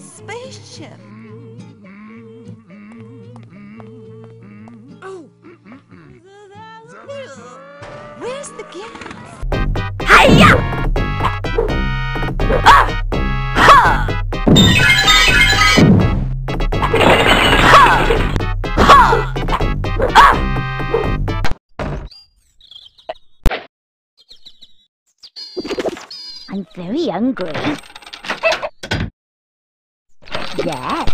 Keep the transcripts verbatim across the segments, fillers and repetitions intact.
Spaceship. Oh, where's, where's the gas? Hiya! Ah! Ha! Ha! Ha! Ah! I'm very hungry. Yeah.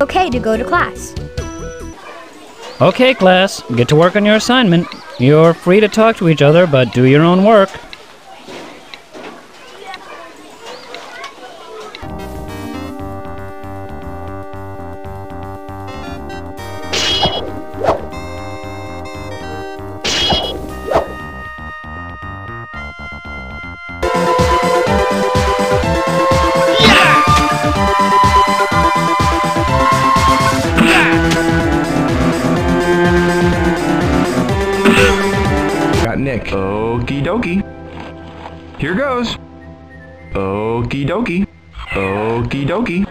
Okay to go to class. Okay, class. Get to work on your assignment. You're free to talk to each other, but do your own work. Nick. Okie dokie. Here goes. Okie dokie. Okie dokie.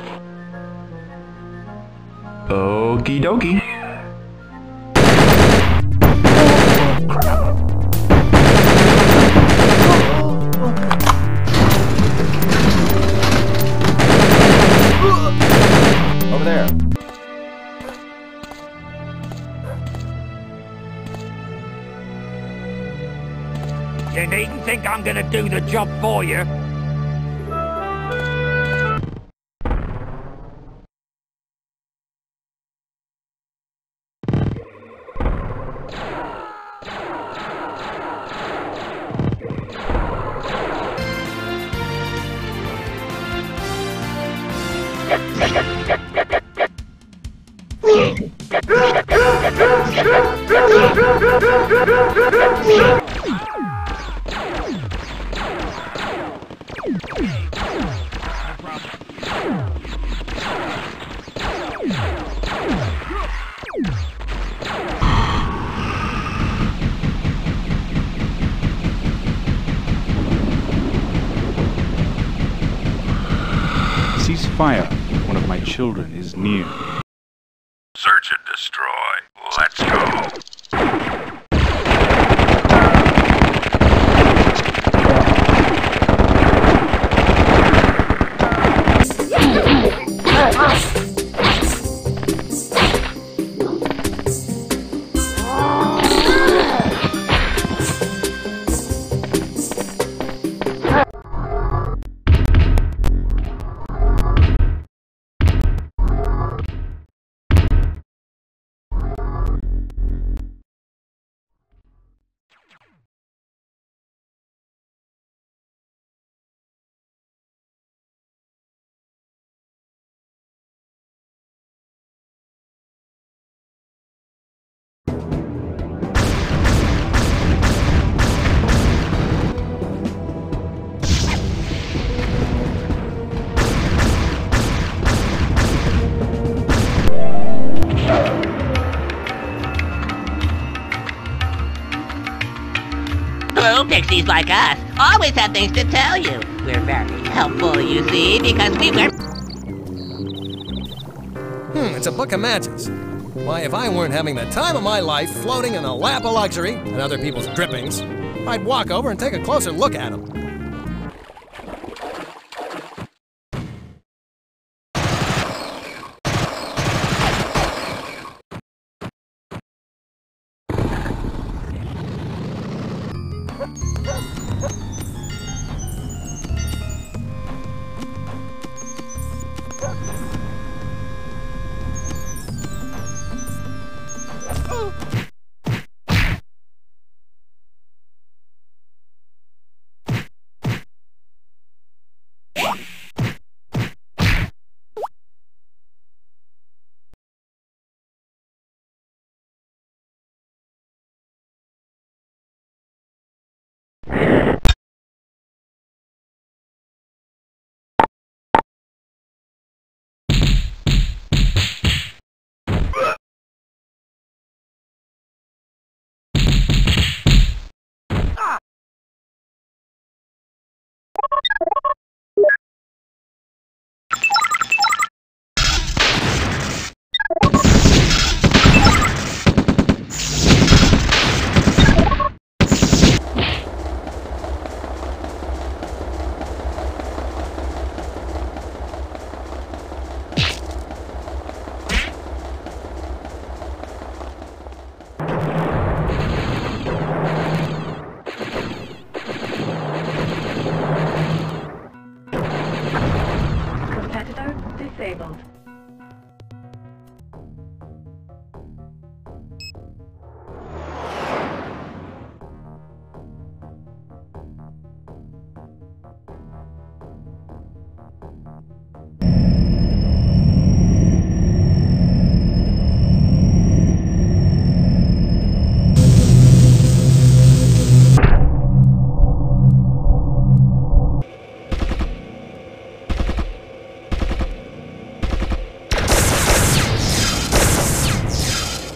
Okie dokie. Over there. You needn't think I'm gonna do the job for you. Ceasefire. One of my children is near. Search and destroy. Let's go. gypsies like us always have things to tell you. We're very helpful, you see, because we were... Hmm, it's a book of matches. Why, if I weren't having the time of my life floating in the lap of luxury and other people's drippings, I'd walk over and take a closer look at them.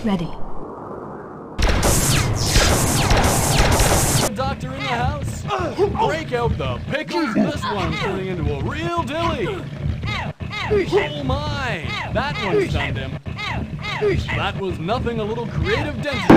Ready. Doctor in the house? Break out the pickles. This one's turning into a real dilly. Oh my! That one stunned him. That was nothing, a little creative dentist.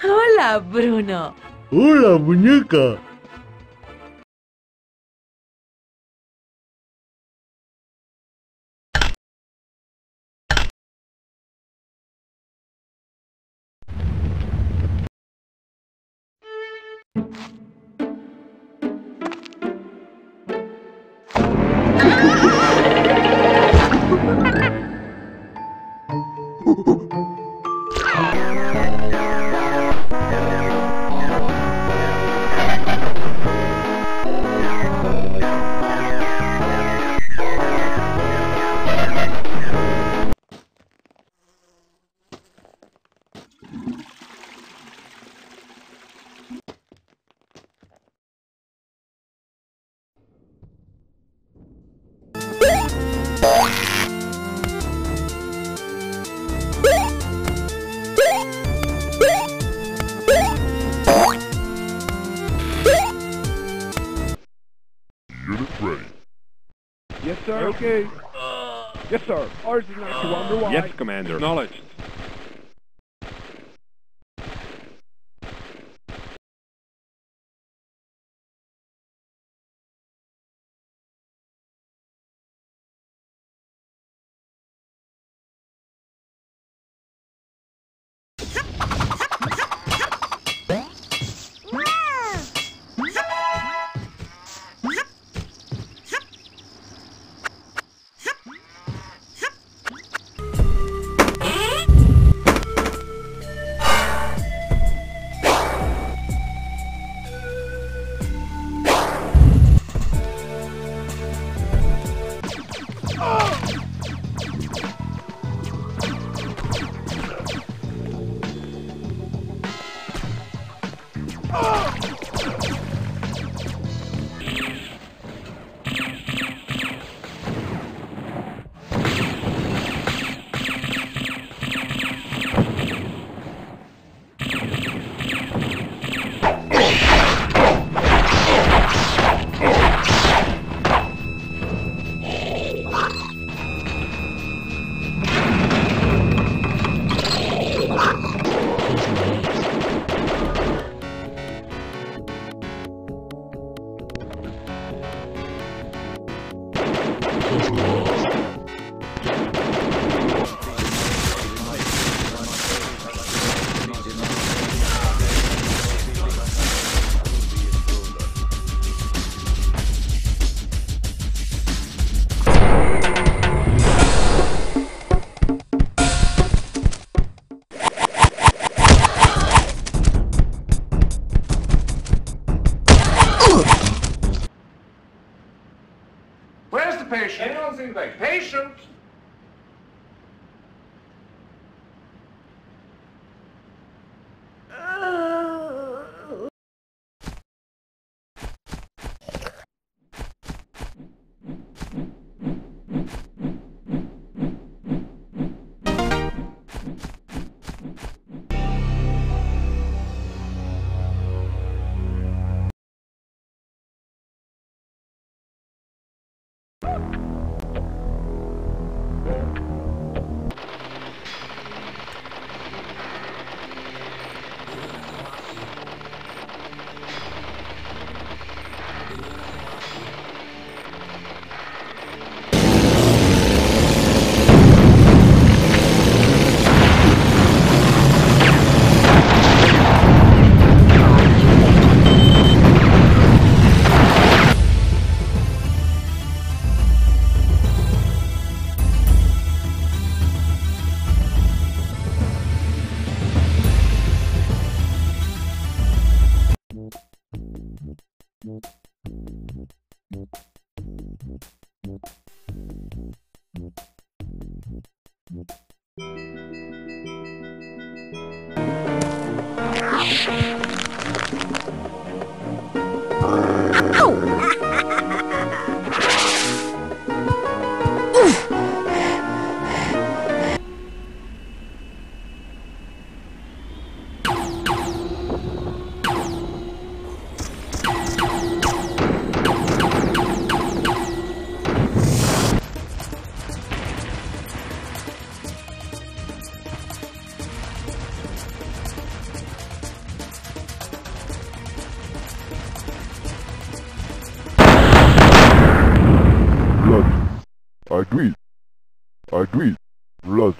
Hola, Bruno. Hola, muñeca. Yes, sir. Okay. Uh, yes, sir. Ours is not to wonder why. Yes, Commander. Acknowledged. Patient. Anyone seems like patient. Agree. Agree. Blood.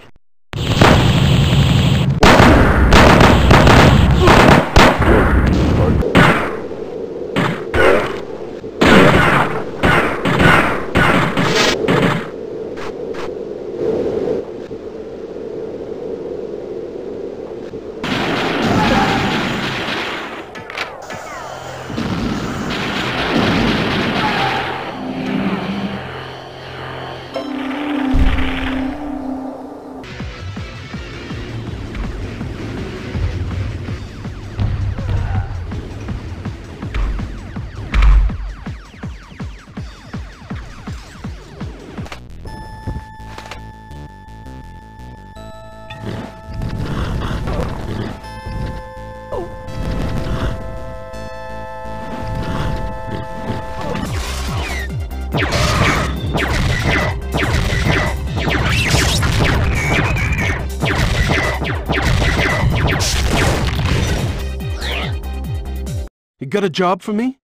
You got a job for me?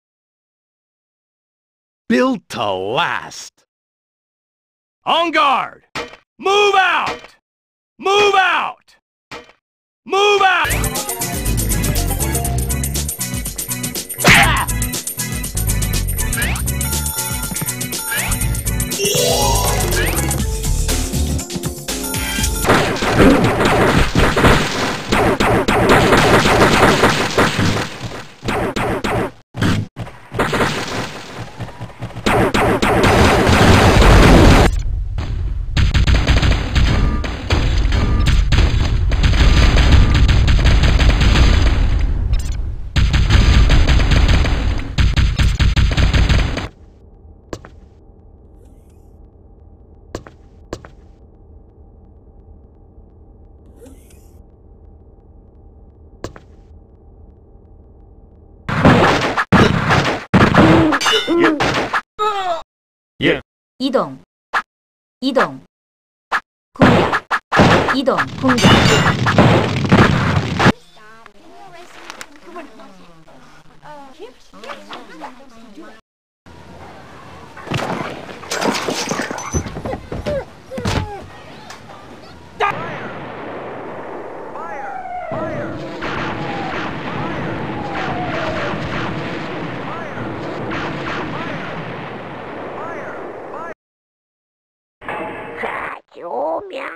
Built to last. On guard! Move out! Move out! Move out! Ah! 예. 이동. 이동. 공격. 이동. 공격. Watch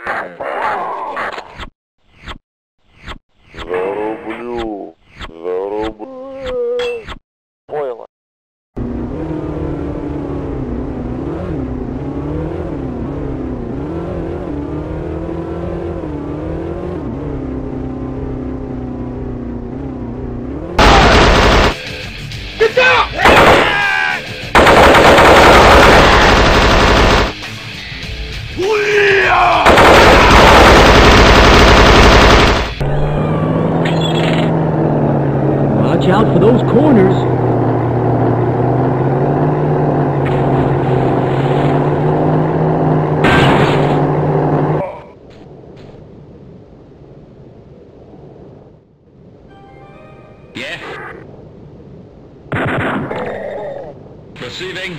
out for those corners. Yeah. Receiving.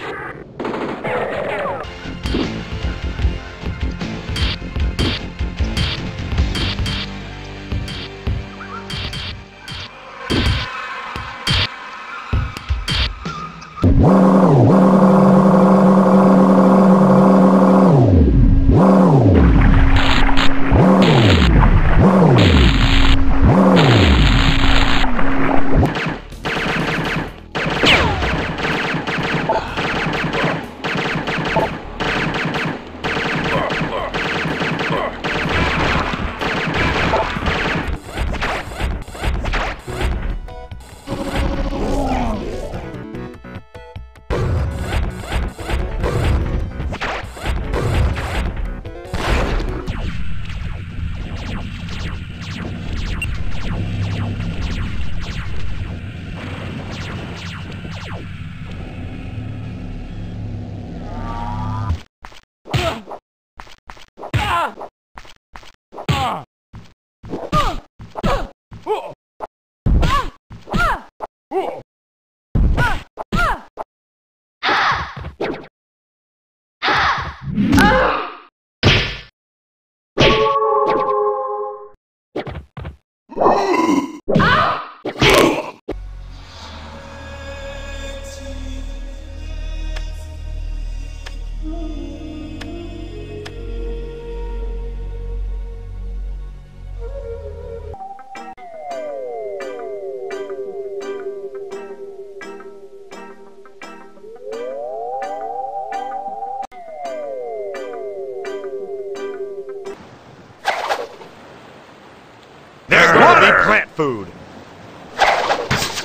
Plant food.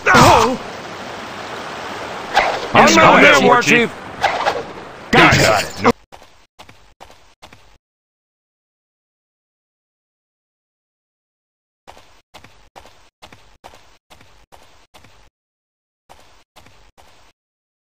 No! I'm not there, War Chief. Guys,